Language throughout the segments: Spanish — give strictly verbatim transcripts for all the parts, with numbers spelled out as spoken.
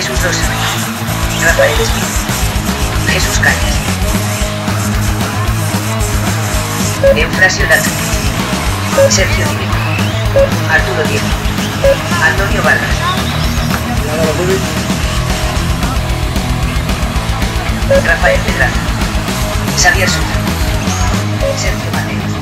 Jesús Rosa, Rafael Smith, Jesús Cañas, Eufrasio Dato, Sergio Civico, Arturo Diego, Antonio Vargas, Rafael Pedraza, Xavier Xufré, Sergio Mateos.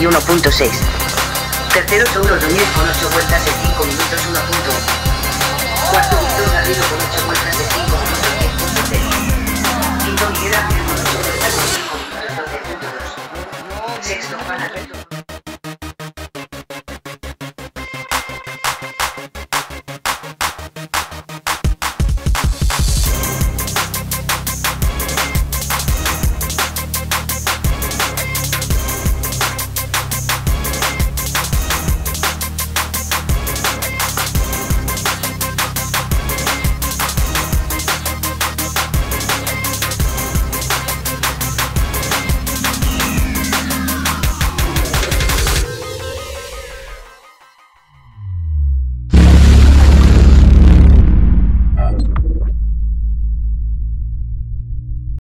setenta y uno punto seis. Tercero Saúl Ordóñez con ocho vueltas en cinco minutos uno. Cuarto Víctor Garrido con ocho vueltas en cinco minutos diez punto seis. Quinto Miguel Ángel con ocho vueltas en cinco minutos doce punto dos. Sexto Juan Alberto.